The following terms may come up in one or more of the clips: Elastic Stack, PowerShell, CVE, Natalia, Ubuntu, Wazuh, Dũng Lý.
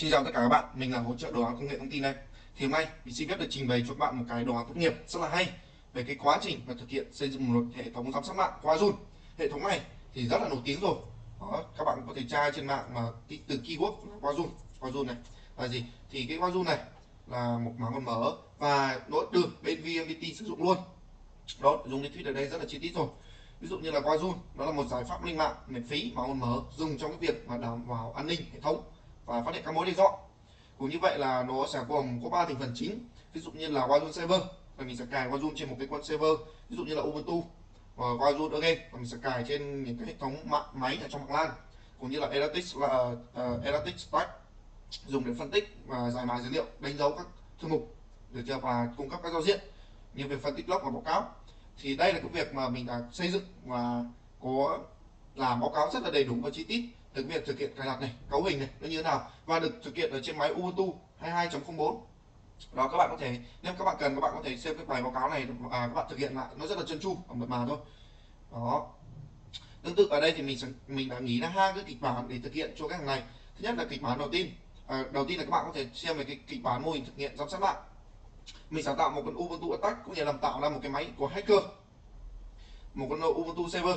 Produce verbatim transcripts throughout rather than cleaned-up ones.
Xin chào tất cả các bạn, mình là hỗ trợ đồ án công nghệ thông tin đây. Thì hôm nay mình xin phép được trình bày cho các bạn một cái đồ án tốt nghiệp rất là hay về cái quá trình và thực hiện xây dựng một hệ thống giám sát mạng qua Wazuh. Hệ thống này thì rất là nổi tiếng rồi. Đó, các bạn có thể tra trên mạng mà từ keyword Wazuh, Wazuh này là gì? Thì cái Wazuh này là một mã nguồn mở và nó được bên vê em vê tê sử dụng luôn. Đó, dùng lý thuyết ở đây rất là chi tiết rồi. Ví dụ như là Wazuh, nó là một giải pháp linh mạng miễn phí mã nguồn mở dùng trong việc mà đảm bảo an ninh hệ thống và phát hiện các mối đe dọa. Cũng như vậy là nó sẽ gồm có ba thành phần chính. Ví dụ như là Wazuh server là mình sẽ cài Wazuh trên một cái con server, ví dụ như là Ubuntu, và Wazuh again là mình sẽ cài trên những cái hệ thống mạng máy ở trong mạng LAN. Cũng như là Elastic là uh, Elastic Stack dùng để phân tích và giải mã dữ liệu, đánh dấu các thư mục, được chưa, và cung cấp các giao diện như về phân tích log và báo cáo. Thì đây là cái việc mà mình đã xây dựng và có làm báo cáo rất là đầy đủ và chi tiết từ việc thực hiện cài đặt này, cấu hình này nó như thế nào, và được thực hiện ở trên máy Ubuntu hai mươi hai chấm không bốn. Đó, các bạn có thể, nếu các bạn cần, các bạn có thể xem cái bài báo cáo này và các bạn thực hiện lại, nó rất là chân chu và mượt mà thôi. Đó, tương tự ở đây thì mình mình đã nghĩ ra hai cái kịch bản để thực hiện cho cái hàng này. Thứ nhất là kịch bản đầu tiên, à, đầu tiên là các bạn có thể xem về cái kịch bản mô hình thực hiện giám sát mạng. Mình sáng tạo một con Ubuntu attack, cũng như làm tạo ra một cái máy của hacker, một con Ubuntu server,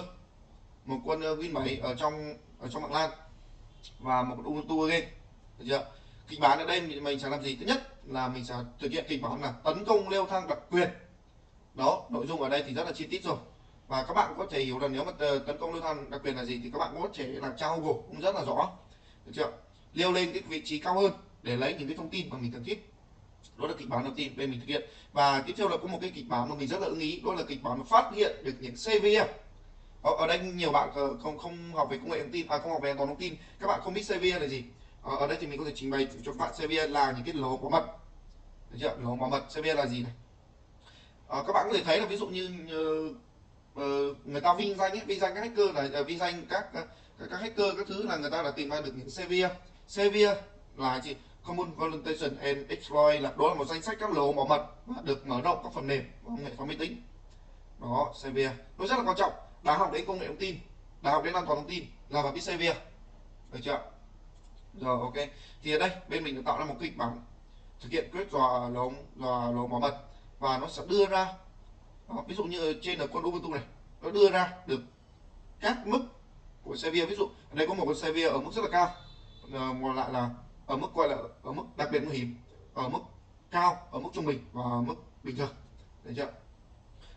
một con Win bảy ở trong ở trong mạng LAN và một con Ubuntu again, được chưa? Kịch bản ở đây mình, mình sẽ làm gì? Thứ nhất là mình sẽ thực hiện kịch bản là tấn công leo thang đặc quyền. Đó, nội dung ở đây thì rất là chi tiết rồi, và các bạn có thể hiểu là nếu mà tấn công leo thang đặc quyền là gì thì các bạn có thể là trao gồ cũng rất là rõ, được chưa? Leo lên cái vị trí cao hơn để lấy những cái thông tin mà mình cần thiết. Đó là kịch bản đầu tiên bên mình thực hiện. Và tiếp theo là có một cái kịch bản mà mình rất là ưng ý, đó là kịch bản mà phát hiện được những xê vê e. Ở đây nhiều bạn không không học về công nghệ thông tin, à, không học về an toàn thông tin, các bạn không biết xê vê e là gì. Ở đây thì mình có thể trình bày cho các bạn xê vê e là những cái lỗ bảo mật, được chưa? Lỗ bảo mật xê vê e là gì này? À, các bạn có thể thấy là ví dụ như uh, người ta vinh danh ấy, vinh danh các hacker là uh, vinh danh các, các các hacker các thứ là người ta đã tìm ra được những xê vê e. xê vê e là gì? Common Vulnerability and Exploit, là đó là một danh sách các lỗ bảo mật được mở rộng các phần mềm công nghệ phá máy tính. Đó, xê vê e nó rất là quan trọng. Đã học đến công nghệ thông tin, đã học đến an toàn thông tin là phải biết xê vê e, được chưa? Rồi, ok. Thì ở đây bên mình đã tạo ra một kịch bản thực hiện quét dò lỗ dò lỗ bảo mật, và nó sẽ đưa ra đó, ví dụ như trên là con Ubuntu này, nó đưa ra được các mức của xê vê e. Ví dụ ở đây có một con xê vê e ở mức rất là cao, còn lại là ở mức gọi là ở mức đặc biệt nguy hiểm, ở mức cao, ở mức trung bình và ở mức bình thường, được chưa?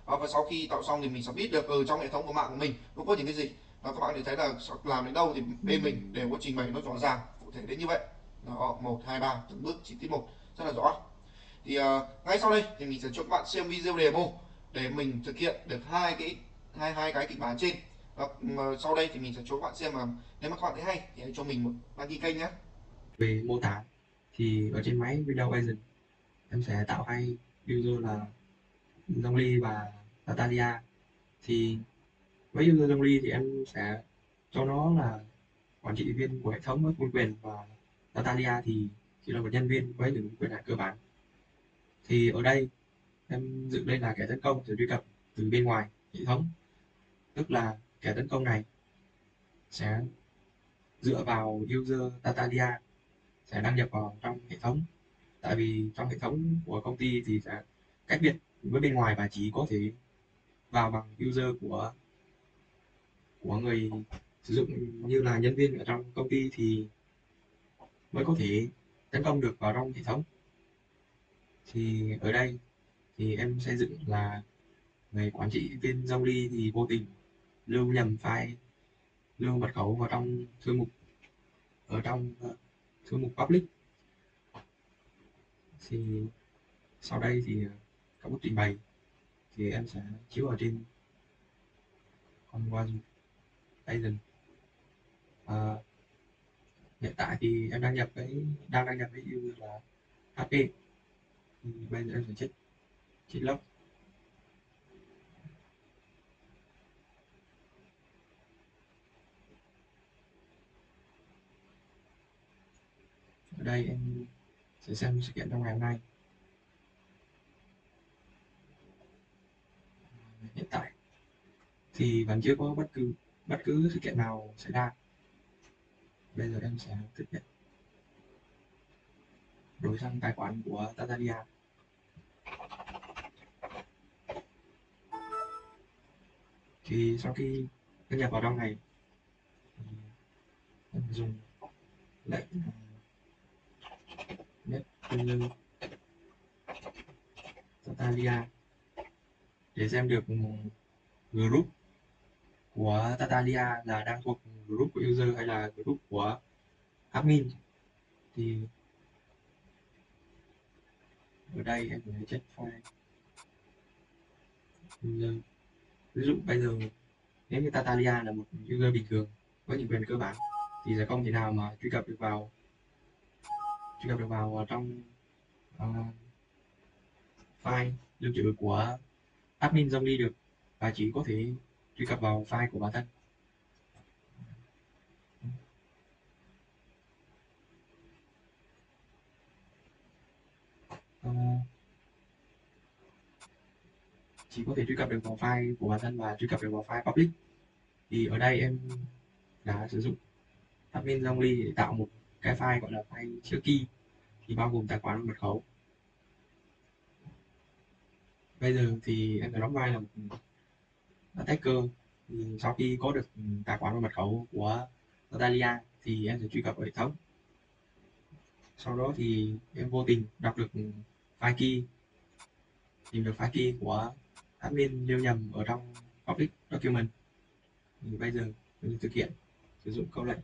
Đó, và sau khi tạo xong thì mình sẽ biết được ở trong hệ thống của mạng của mình nó có những cái gì. Đó, các bạn để thấy là làm đến đâu thì bên mình đều có trình bày nó rõ ràng cụ thể đến như vậy. Đó, một hai ba từng bước chi tiết một rất là rõ. Thì uh, ngay sau đây thì mình sẽ cho các bạn xem video demo để mình thực hiện được hai cái hai hai cái kịch bản trên. Đó, sau đây thì mình sẽ cho các bạn xem, mà nếu mà các bạn thấy hay thì hãy cho mình một đăng ký kênh nhé. Về mô tả thì ở trên máy Windows Agent em sẽ tạo hai user là Dũng Lý và Natalia. Thì với user Dũng Lý thì em sẽ cho nó là quản trị viên của hệ thống với nguồn quyền, và Natalia thì chỉ là một nhân viên với những quyền hạn cơ bản. Thì ở đây em dựng đây là kẻ tấn công sẽ truy cập từ bên ngoài hệ thống, tức là kẻ tấn công này sẽ dựa vào user Natalia sẽ đăng nhập vào trong hệ thống, tại vì trong hệ thống của công ty thì sẽ cách biệt với bên ngoài và chỉ có thể vào bằng user của của người sử dụng như là nhân viên ở trong công ty thì mới có thể tấn công được vào trong hệ thống. Thì ở đây thì em sẽ dựng là người quản trị viên Dũng Lý thì vô tình lưu nhầm file, lưu mật khẩu vào trong thư mục ở trong thư mục public. Thì sau đây thì các bước trình bày thì em sẽ chiếu ở trên con Wazuh Agent. À, hiện tại thì em đăng nhập cái đang đăng nhập cái user là hát pê. Thì bây giờ em sẽ check check log. Ở đây em sẽ xem sự kiện trong ngày hôm nay. Hiện tại thì vẫn chưa có bất cứ bất cứ sự kiện nào xảy ra. Bây giờ em sẽ thực hiện đổi sang tài khoản của Natalia. Thì sau khi đăng nhập vào trong này, mình dùng lệnh net new Natalia để xem được group của Natalia là đang thuộc group của user hay là group của admin. Thì ở đây em sẽ check file user. Ví dụ bây giờ nếu như Natalia là một user bình thường có những quyền cơ bản thì sẽ không thể nào mà truy cập được vào truy cập được vào trong uh, file lưu trữ của admin dòng đi được, và chỉ có thể truy cập vào file của bản thân. Uh, chỉ có thể truy cập được vào file của bản thân và truy cập được vào file public. Thì ở đây em đã sử dụng admin only để tạo một cái file gọi là file chữ key, thì bao gồm tài khoản và mật khẩu. Bây giờ thì em đã đóng vai là một attacker. Thì sau khi có được tài khoản và mật khẩu của Natalia thì em sẽ truy cập vào hệ thống. Sau đó thì em vô tình đọc được file key, tìm được file key của admin nêu nhầm ở trong public document. Thì bây giờ mình thực hiện sử dụng câu lệnh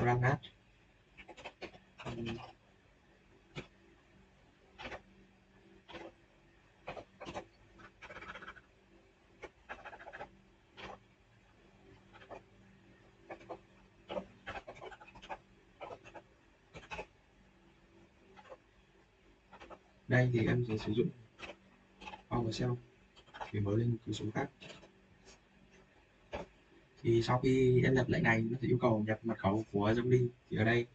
run add đây. Thì em sẽ sử dụng PowerShell để mở lên cửa sổ khác. Thì sau khi em nhập lệnh này nó sẽ yêu cầu nhập mật khẩu của zombie. Thì ở đây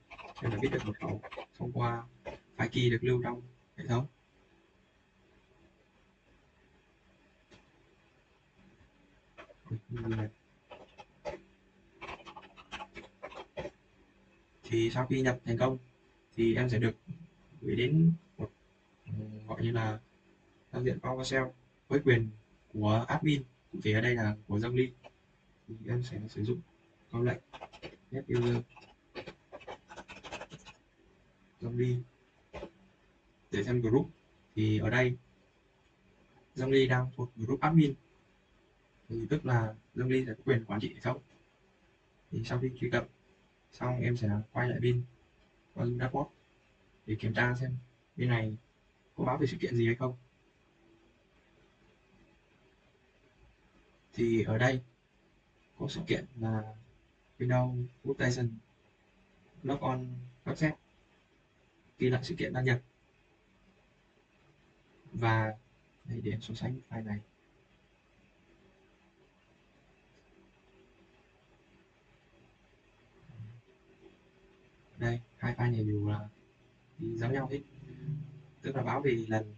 em đã biết được mật khẩu thông qua file key được lưu trong hệ thống. Thì sau khi nhập thành công thì em sẽ được gửi đến một gọi như là giao diện PowerShell với quyền của admin, cụ thể ở đây là của zombie. Thì em sẽ sử dụng câu lệnh get user zombie để xem group. Thì ở đây zombie đang thuộc group admin, thì tức là zombie sẽ có quyền quản trị hệ thống. Thì sau khi truy cập xong em sẽ quay lại bên Wazuh dashboard để kiểm tra xem bên này có báo về sự kiện gì hay không. Thì ở đây có sự kiện là Windows Rotation Log On Website, ghi lại sự kiện đăng nhập. Và đây, để em so sánh file này. Đây, hai file này đều là giống nhau hết, tức là báo về lần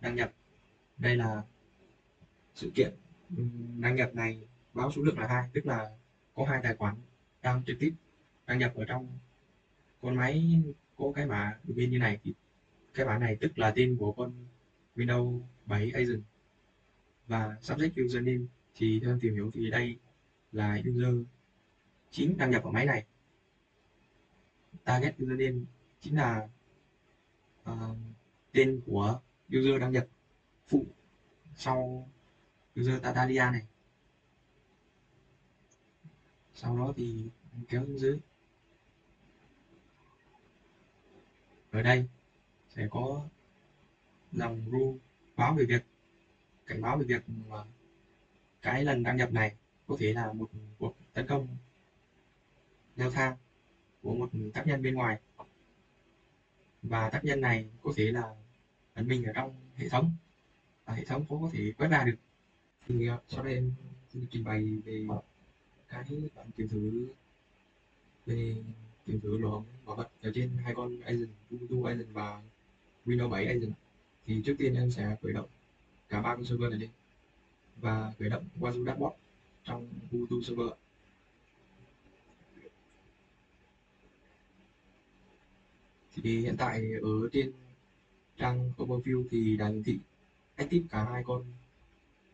đăng nhập. Đây là sự kiện đăng nhập này báo số lượng là hai, tức là có hai tài khoản đang trực tiếp đăng nhập ở trong con máy có cái mã admin như này. Thì cái mã này tức là tên của con Windows bảy agent. Và subject username thì theo tìm hiểu thì đây là user chính đăng nhập vào máy này. Target username chính là uh, tên của user đăng nhập phụ sau user Natalia này. Sau đó thì kéo xuống dưới. Ở đây sẽ có dòng ru báo về việc cảnh báo về việc cái lần đăng nhập này có thể là một cuộc tấn công leo thang của một tác nhân bên ngoài, và tác nhân này có thể là ẩn mình ở trong hệ thống và hệ thống cũng có thể quét ra được. Thì sau đây em xin trình bày về cái bạn kiểm thử về kiểm thử lỗ hổng bảo mật ở trên hai con agent Ubuntu agent và Windows bảy agent. Thì trước tiên em sẽ khởi động cả ba con server này lên. và khởi động Wazuh Dashboard trong Ubuntu server. Thì hiện tại ở trên trang overview thì đã hiển thị active cả hai con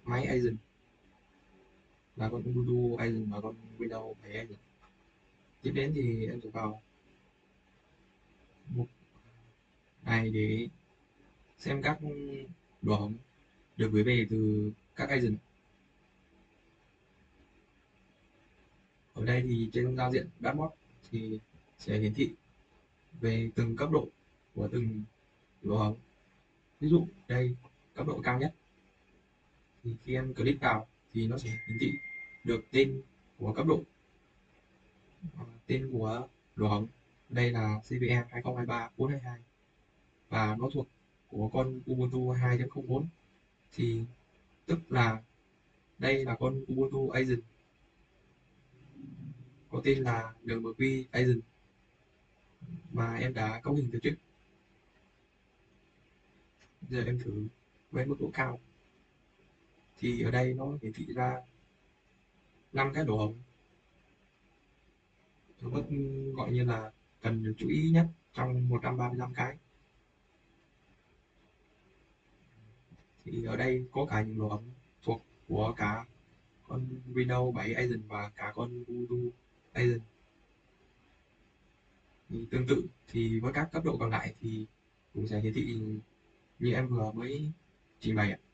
máy agent là con Ubuntu agent và con Windows máy agent. Tiếp đến thì em sẽ vào mục này để xem các đồ hóng được gửi về từ các agent. Ở đây thì trên giao diện dashboard thì sẽ hiển thị về từng cấp độ của từng đồ hóng. Ví dụ đây cấp độ cao nhất thì khi em click vào thì nó sẽ hiển thị được tên của cấp độ, tên của đồ hóng. Đây là xê vê e hai không hai ba bốn hai hai và nó thuộc của con Ubuntu hai chấm không bốn, thì tức là đây là con Ubuntu agent có tên là nmq agent mà em đã cấu hình từ trước. Giờ em thử với mức độ cao thì ở đây nó hiển thị ra năm cái đồ hóng mức gọi như là cần được chú ý nhất trong một trăm ba mươi lăm cái. Thì ở đây có cả những đồ hóng thuộc của cả con Windows bảy agent và cả con Ubuntu agent. Thì tương tự thì với các cấp độ còn lại thì cũng sẽ hiển thị như em vừa mới trình bày ạ.